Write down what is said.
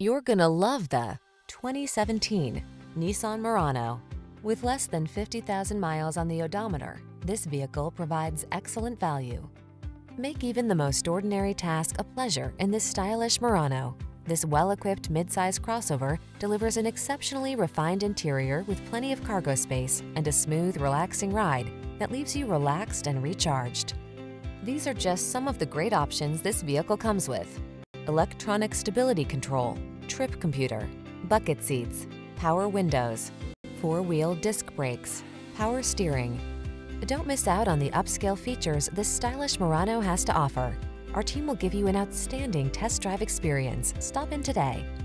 You're gonna love the 2017 Nissan Murano. With less than 50,000 miles on the odometer, this vehicle provides excellent value. Make even the most ordinary task a pleasure in this stylish Murano. This well-equipped midsize crossover delivers an exceptionally refined interior with plenty of cargo space and a smooth, relaxing ride that leaves you relaxed and recharged. These are just some of the great options this vehicle comes with: electronic stability control, trip computer, bucket seats, power windows, four-wheel disc brakes, power steering. Don't miss out on the upscale features this stylish Murano has to offer. Our team will give you an outstanding test drive experience. Stop in today.